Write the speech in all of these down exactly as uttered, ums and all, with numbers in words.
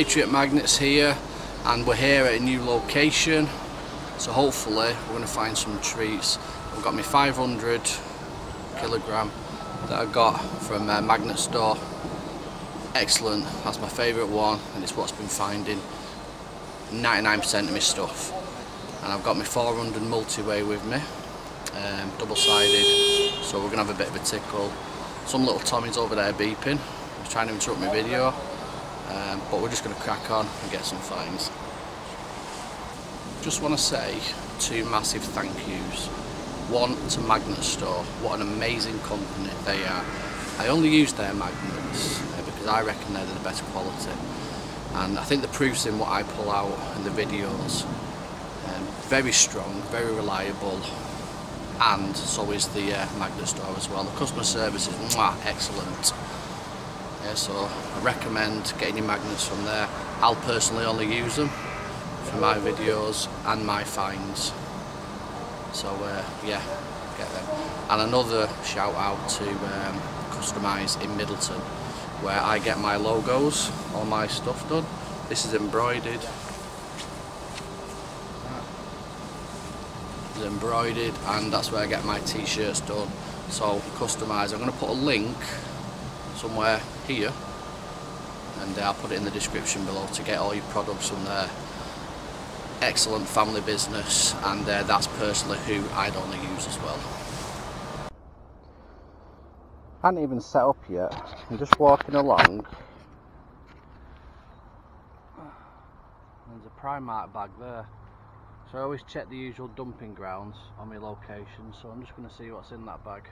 Patriot Magnets here, and we're here at a new location, so hopefully we're going to find some treats. I've got my five hundred kilogram that I got from uh, Magnet Store. Excellent, that's my favourite one, and it's what's been finding ninety-nine percent of my stuff. And I've got my four hundred multiway with me, um, double sided, so we're going to have a bit of a tickle. Some little Tommy's over there beeping, he's trying to interrupt my video, um, but we're just going to crack on and get some finds. Just want to say two massive thank yous. One to Magnet Store, what an amazing company they are. I only use their magnets uh, because I reckon they're the best quality, and I think the proof's in what I pull out in the videos. Um, very strong, very reliable, and so is the uh, Magnet Store as well. The customer service is mwah, excellent. Yeah, so I recommend getting your magnets from there. I'll personally only use them for my videos and my finds. So uh, yeah, get them. And another shout out to um, Customise in Middleton, where I get my logos, all my stuff done. This is embroidered. It's embroidered, and that's where I get my t-shirts done. So Customise, I'm going to put a link somewhere here, and I'll put it in the description below to get all your products from there. Excellent family business, and uh, that's personally who I'd only use as well. I haven't even set up yet, I'm just walking along. There's a Primark bag there. So I always check the usual dumping grounds on my location, so I'm just going to see what's in that bag.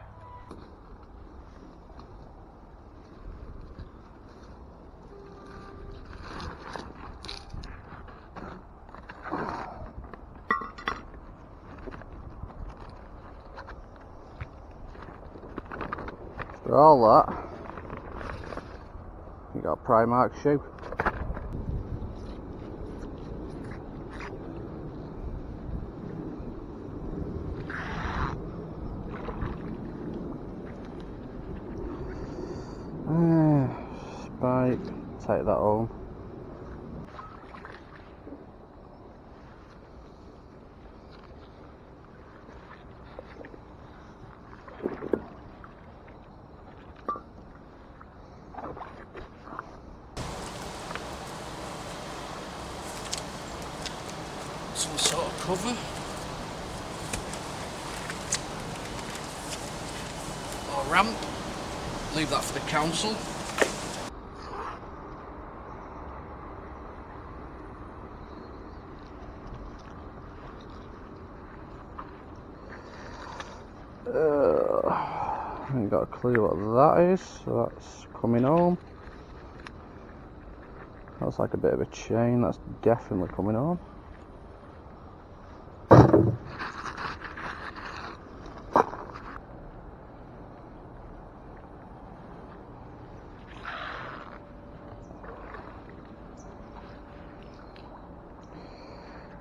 For all that, you got a Primark shoe. Uh, spike, take that home. Some sort of cover. Or ramp. Leave that for the council. Uh, I haven't got a clue what that is, so that's coming home. That's like a bit of a chain, that's definitely coming home.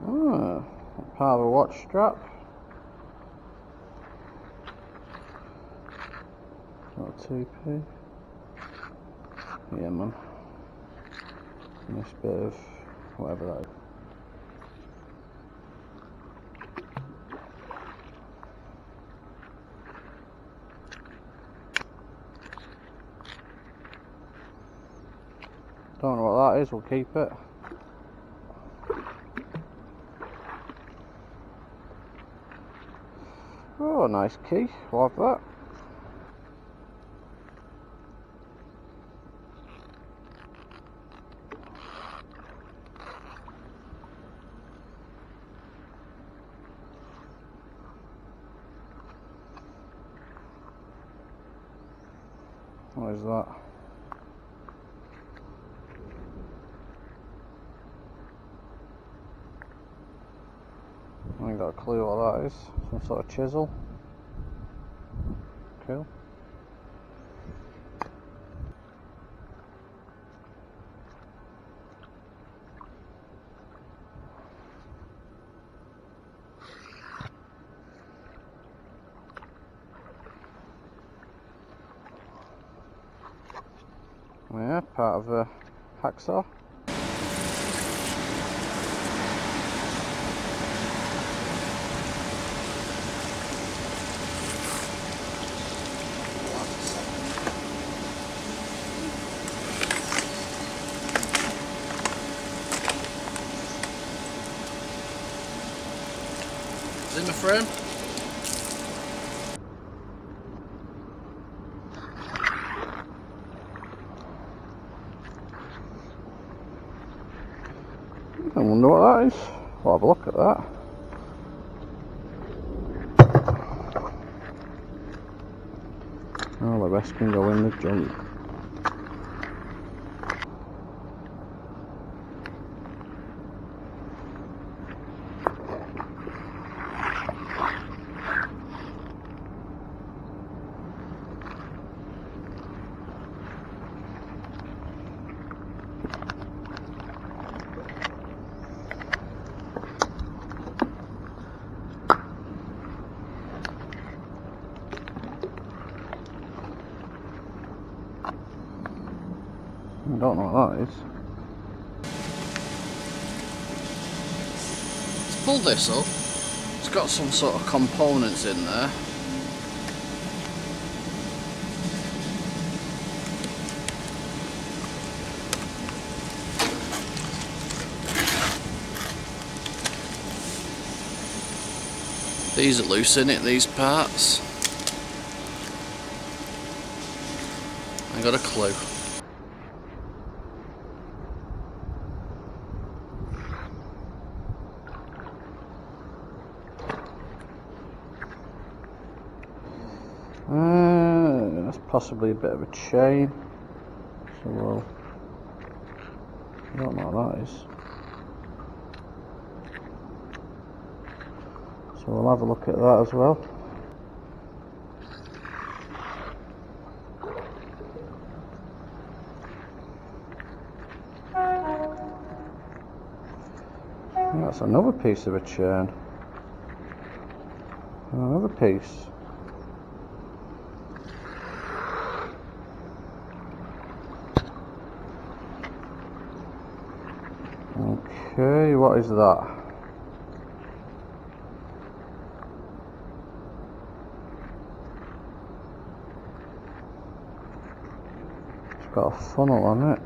Ah, part of a watch strap. Not two p. Yeah, man. Nice bit of whatever that is. Don't know what that is, we'll keep it. Oh, nice key, like that. What is that? I haven't got a clue what that is. Some sort of chisel. Cool. Yeah, part of a hacksaw. the frame. I wonder what that is. We'll have a look at that. All the rest can go in the junk. I don't know what that is. Let's pull this up. It's got some sort of components in there. These are loose, in it, these parts. I got a clue. Uh, that's possibly a bit of a chain, so we'll, I don't know what that is, so we'll have a look at that as well. And that's another piece of a chain, another piece. Okay, what is that? It's got a funnel on it.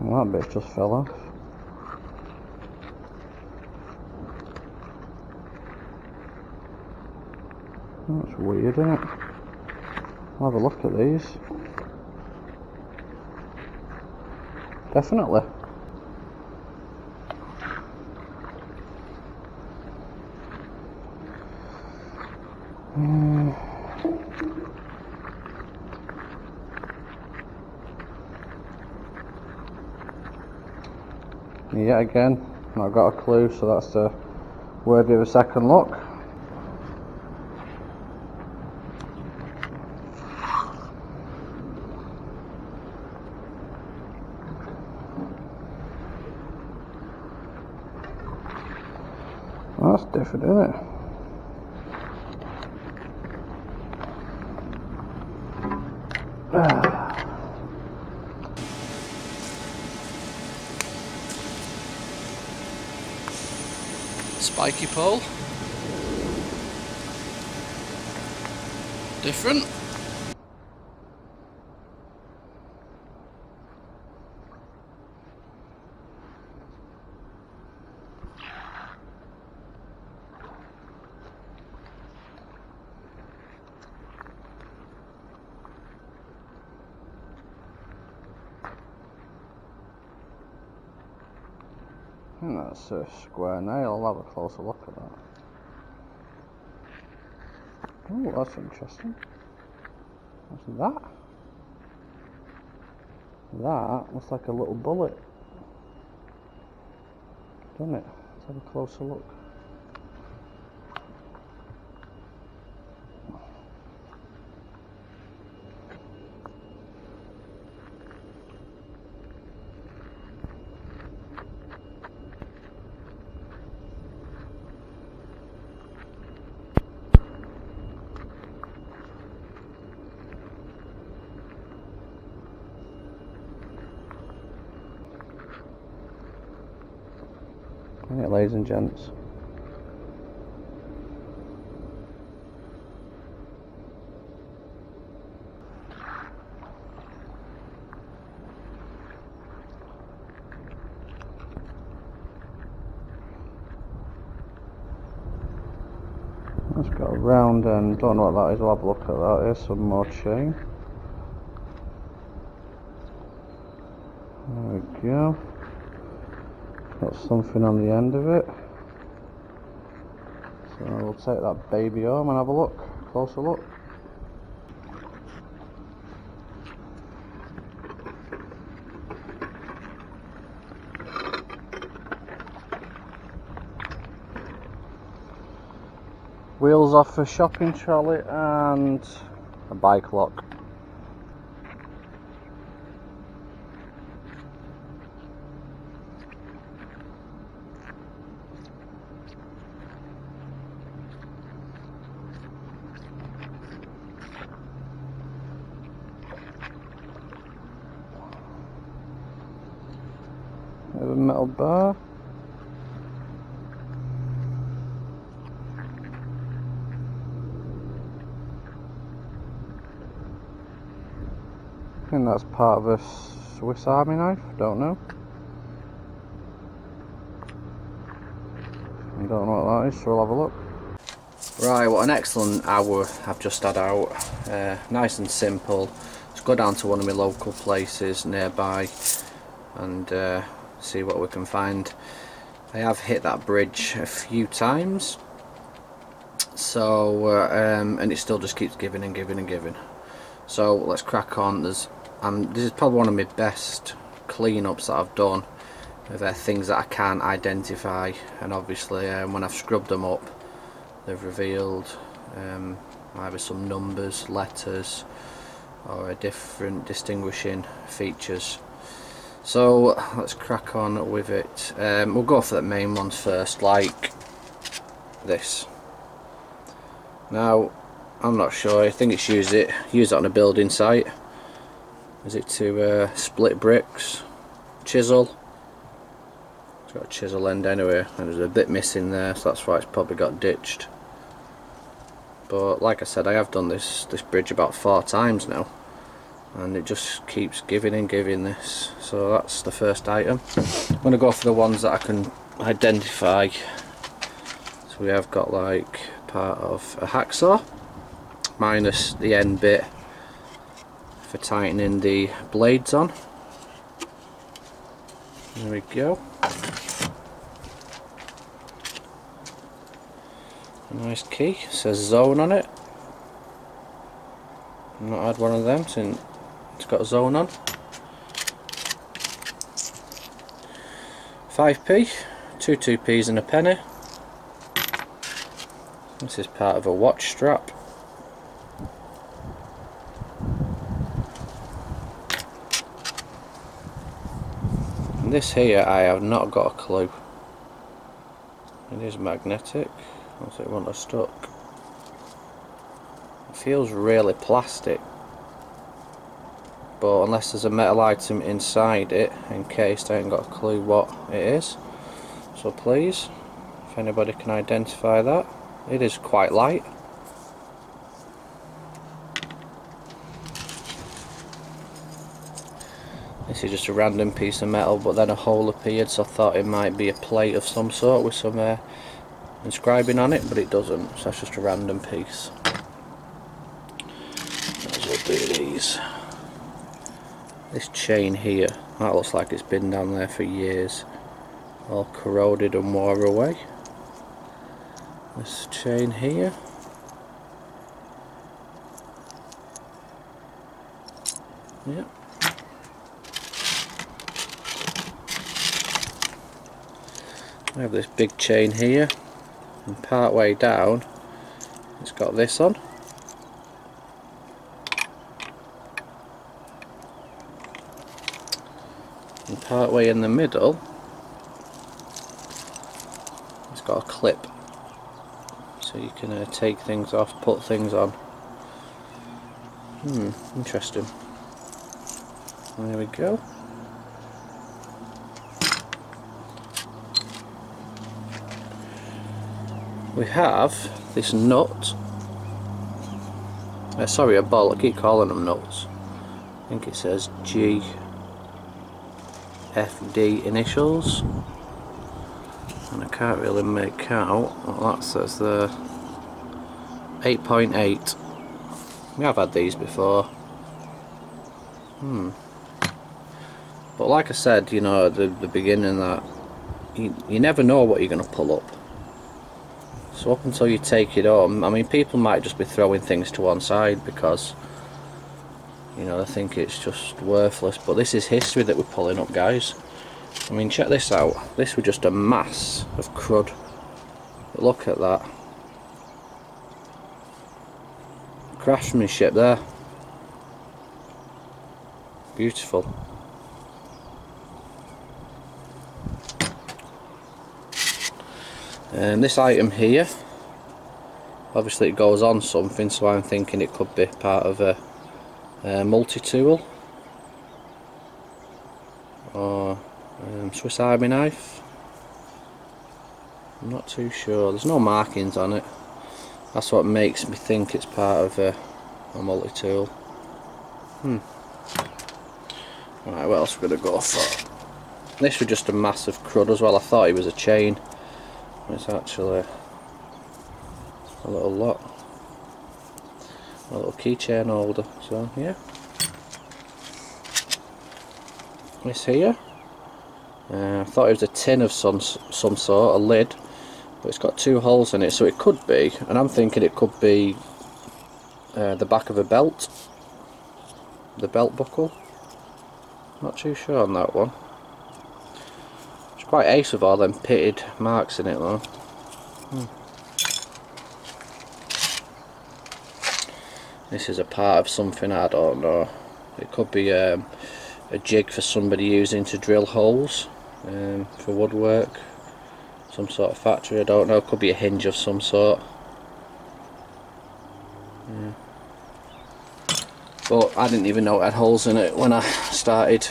Well, that bit just fell off. That's weird, isn't it? I'll have a look at these. Definitely. Mm. Yet again, I've got a clue, so that's the worthy of a second look. That's different, isn't it? Ah. Spiky pole. Different. I think that's a square nail. I'll have a closer look at that. Oh, that's interesting. What's that? That looks like a little bullet, doesn't it? Let's have a closer look. Right, ladies and gents. That's got a round end, don't know what that is, we'll have a look at that. Here's some more chain. There we go. Got something on the end of it. So we'll take that baby home and have a look, closer look. Wheels off a shopping trolley and a bike lock. Have a metal bar. I think that's part of a Swiss Army knife, don't know. I don't know what that is, so we'll have a look. Right, what an excellent hour I've just had out. Uh, nice and simple. Let's go down to one of my local places nearby and uh, see what we can find. I have hit that bridge a few times, so uh, um, and it still just keeps giving and giving and giving. So let's crack on. There's Um, this is probably one of my best cleanups that I've done. They're things that I can't identify, and obviously um, when I've scrubbed them up, they've revealed um, either some numbers, letters, or a different distinguishing features. So let's crack on with it. Um, we'll go for the main ones first, like this. Now, I'm not sure. I think it's used it used it on a building site. Is it to uh, split bricks? Chisel? It's got a chisel end anyway, and there's a bit missing there, so that's why it's probably got ditched. But like I said, I have done this this bridge about four times now, and it just keeps giving and giving this. So that's the first item. I'm going to go for the ones that I can identify. So we have got like part of a hacksaw, minus the end bit for tightening the blades on. There we go. A nice key, it says zone on it. I've not had one of them since it's got a zone on. five p, two two p's and a penny. This is part of a watch strap. This here, I have not got a clue. It is magnetic, unless it won't have stuck. It feels really plastic, but unless there's a metal item inside it encased, I ain't got a clue what it is. So please, if anybody can identify that, it is quite light. This is just a random piece of metal, but then a hole appeared, so I thought it might be a plate of some sort with some uh, inscribing on it, but it doesn't, so that's just a random piece. Might as well do these. This chain here, that looks like it's been down there for years, all corroded and wore away. This chain here. Yep. I have this big chain here, and part way down it's got this on. And part way in the middle it's got a clip, so you can uh, take things off, put things on. Hmm, interesting. There we go. We have this nut, uh, sorry a bolt, I keep calling them nuts. I think it says G F D initials, and I can't really make out what that says there. eight point eight. We have had these before. Hmm. But like I said, you know, at the, the beginning, that you, you never know what you're going to pull up. So up until you take it on, I mean, people might just be throwing things to one side because, you know, they think it's just worthless. But this is history that we're pulling up, guys. I mean, check this out. This was just a mass of crud. But look at that. Craftsmanship there. Beautiful. And this item here, obviously it goes on something, so I'm thinking it could be part of a, a multi-tool or um, Swiss Army knife. I'm not too sure. There's no markings on it. That's what makes me think it's part of a, a multi-tool. Hmm. Right, what else are we going to go for? This was just a massive crud as well. I thought it was a chain. It's actually a little lot, a little keychain holder. So yeah, this here, uh, I thought it was a tin of some some sort, a lid, but it's got two holes in it, so it could be, and I'm thinking it could be uh, the back of a belt, the belt buckle. Not too sure on that one. Quite ace with all them pitted marks in it though. Hmm. This is a part of something, I don't know. It could be um, a jig for somebody using to drill holes um, for woodwork. Some sort of factory, I don't know. Could be a hinge of some sort. Yeah. But I didn't even know it had holes in it when I started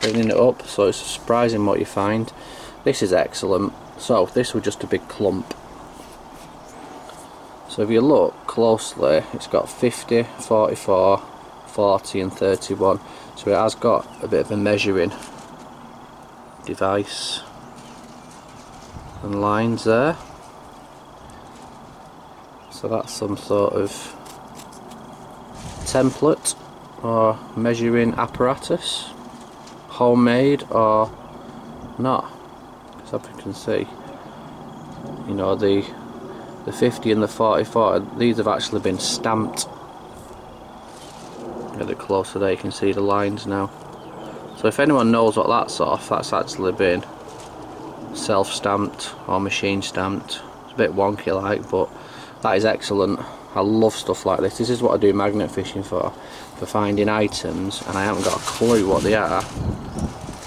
cleaning it up, so it's surprising what you find. This is excellent. So this was just a big clump. So if you look closely, it's got fifty, forty-four, forty and thirty-one, so it has got a bit of a measuring device and lines there. So that's some sort of template or measuring apparatus. Homemade or not, as I can see, you know, the the fifty and the forty-four, these have actually been stamped. A bit closer there, you can see the lines now. So if anyone knows what that's off, that's actually been self-stamped or machine stamped. It's a bit wonky like, but that is excellent. I love stuff like this. This is what I do magnet fishing for, for finding items, and I haven't got a clue what they are.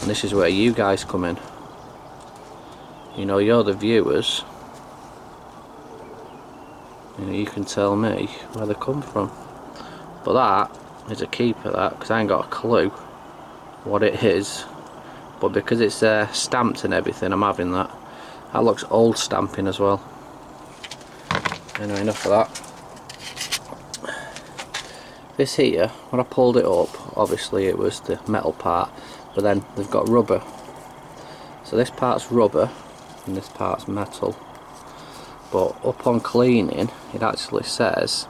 And this is where you guys come in. You know, you're the viewers. You know, you can tell me where they come from. But that is a keeper, that, because I ain't got a clue what it is. But because it's uh, stamped and everything, I'm having that. That looks old stamping as well. Anyway, enough of that. This here, when I pulled it up, obviously it was the metal part. But then they've got rubber, so this part's rubber and this part's metal. But up on cleaning, it actually says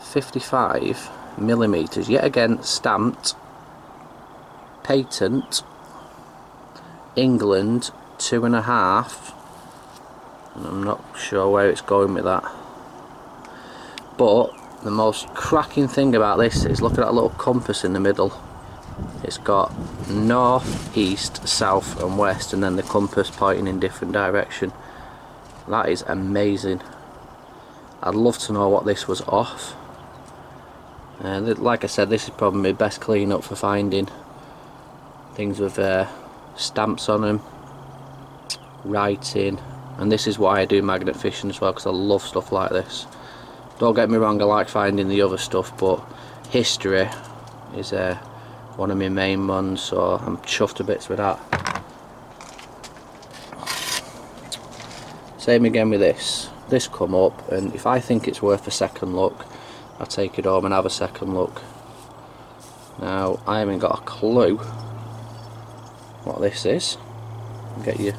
fifty-five millimeters, yet again stamped, patent, England, two and a half, and I'm not sure where it's going with that. But the most cracking thing about this is, look at that little compass in the middle. It's got north, east, south and west, and then the compass pointing in different direction. That is amazing. I'd love to know what this was off. And uh, like I said, this is probably my best clean up for finding things with uh, stamps on them, writing, and this is why I do magnet fishing as well, because I love stuff like this. Don't get me wrong, I like finding the other stuff, but history is a uh, one of my main ones, so I'm chuffed to bits with that. Same again with this. This come up, and if I think it's worth a second look, I take it home and have a second look. Now, I haven't got a clue what this is. I'll get you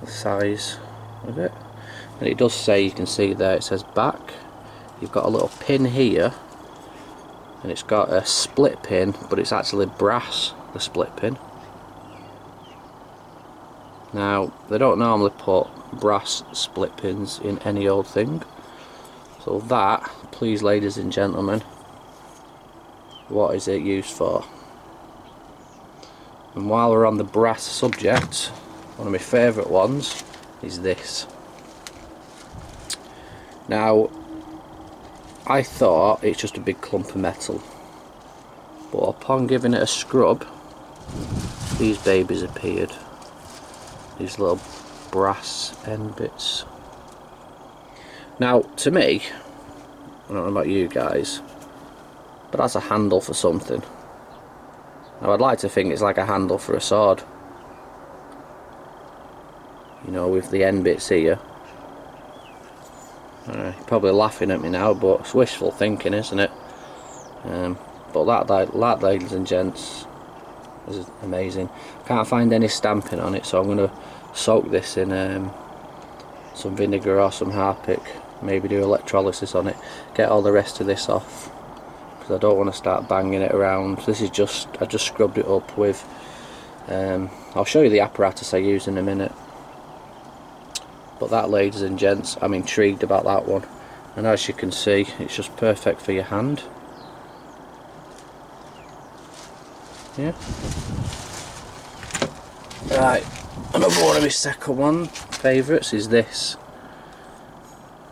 the size of it. and it does say, you can see there, it says back. You've got a little pin here, and it's got a split pin, but it's actually brass, the split pin. Now, they don't normally put brass split pins in any old thing. So that, please ladies and gentlemen, what is it used for? And while we're on the brass subject, one of my favourite ones is this. Now, I thought it's just a big clump of metal, but upon giving it a scrub, these babies appeared. These little brass end bits. Now, to me, I don't know about you guys, but that's a handle for something. Now, I'd like to think it's like a handle for a sword. You know, with the end bits here. Uh, you're probably laughing at me now, but it's wishful thinking, isn't it? Um, but that, that, that, ladies and gents, is amazing. Can't find any stamping on it, so I'm going to soak this in um, some vinegar or some Harpic. Maybe do electrolysis on it. Get all the rest of this off, because I don't want to start banging it around. This is just, I just scrubbed it up with, um, I'll show you the apparatus I use in a minute. But that, ladies and gents, I'm intrigued about that one. And as you can see, it's just perfect for your hand. Yeah. Right, another one of my second one favourites is this.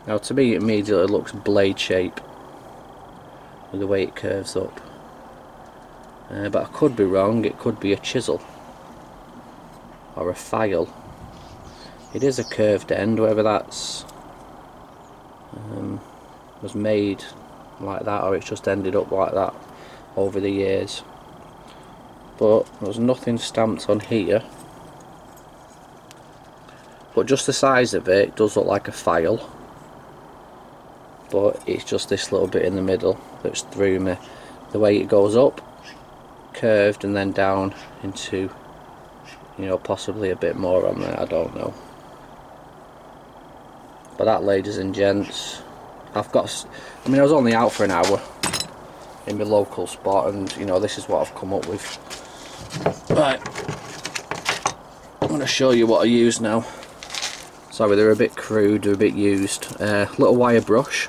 Now, to me, it immediately looks blade shape, with the way it curves up. Uh, but I could be wrong, it could be a chisel. Or a file. It is a curved end, whether that's um, was made like that or it's just ended up like that over the years. But there's nothing stamped on here. But just the size of it, it does look like a file. But it's just this little bit in the middle that's through me. The way it goes up, curved, and then down into, you know, possibly a bit more on there, I don't know. But that, ladies and gents, I've got, I mean, I was only out for an hour in my local spot, and you know, this is what I've come up with. Right, I'm going to show you what I use now. Sorry, they're a bit crude, they're a bit used. Uh, little wire brush.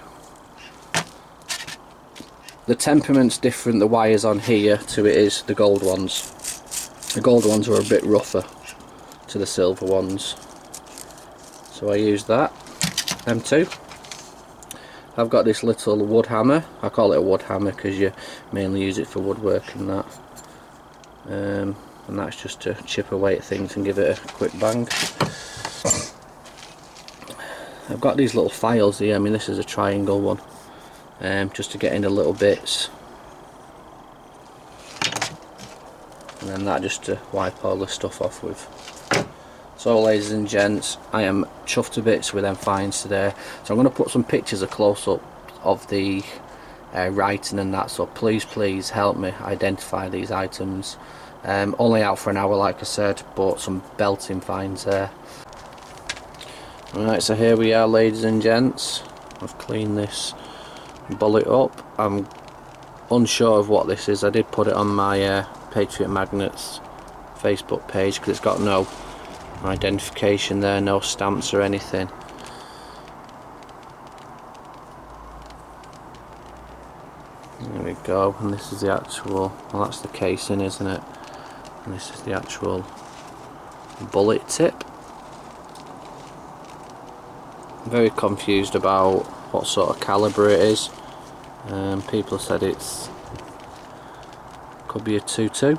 The temperament's different, the wires on here, to it is the gold ones. The gold ones are a bit rougher to the silver ones. So I use that. Them two. I've got this little wood hammer. I call it a wood hammer because you mainly use it for woodwork and that. Um, and that's just to chip away at things and give it a quick bang. I've got these little files here. I mean, this is a triangle one. Um, just to get in the little bits. And then that just to wipe all the stuff off with. So, ladies and gents, I am chuffed to bits with them finds today. So I'm going to put some pictures of close-up of the uh, writing and that. So please, please help me identify these items. Um, only out for an hour, like I said, but some belting finds there. Alright, so here we are, ladies and gents. I've cleaned this bullet up. I'm unsure of what this is. I did put it on my Uh, Patriot Magnet's Facebook page because it's got no identification there, no stamps or anything. There we go, and this is the actual, well, that's the casing, isn't it? And this is the actual bullet tip. I'm very confused about what sort of calibre it is. Um, people said it's could be a two two.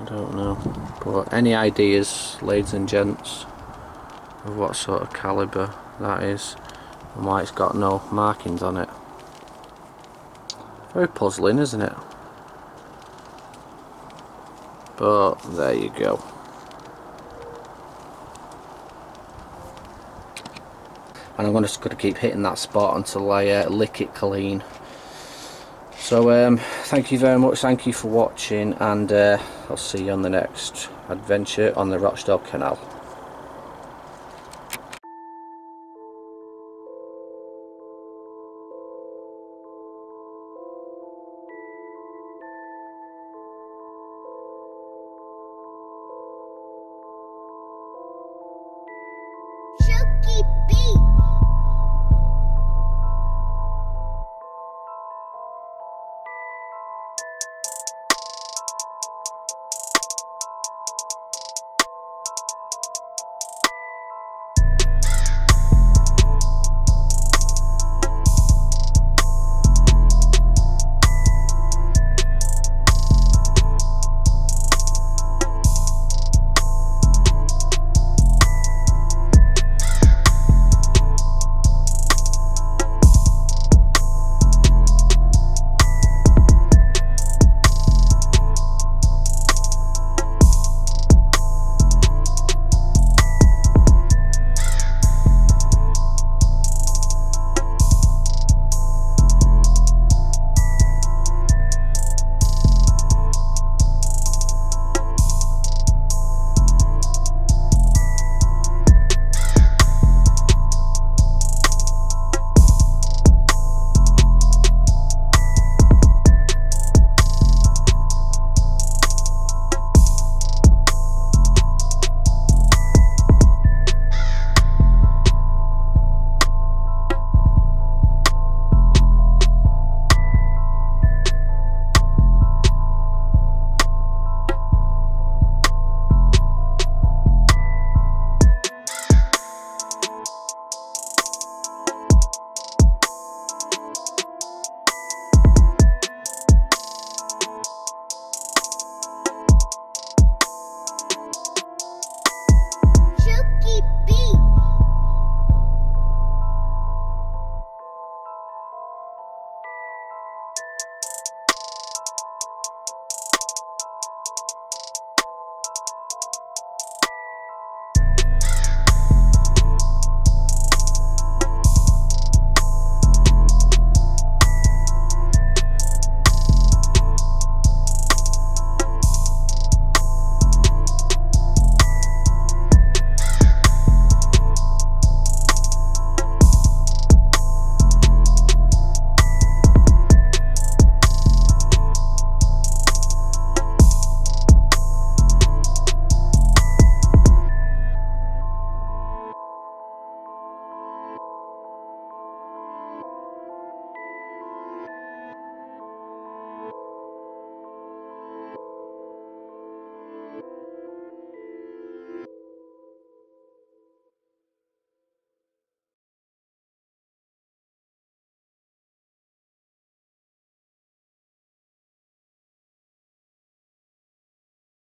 I don't know, but any ideas, ladies and gents, of what sort of calibre that is and why it's got no markings on it? Very puzzling, isn't it? But there you go. And I'm just going to keep hitting that spot until I uh, lick it clean. So um, thank you very much, thank you for watching, and uh, I'll see you on the next adventure on the Rochdale Canal.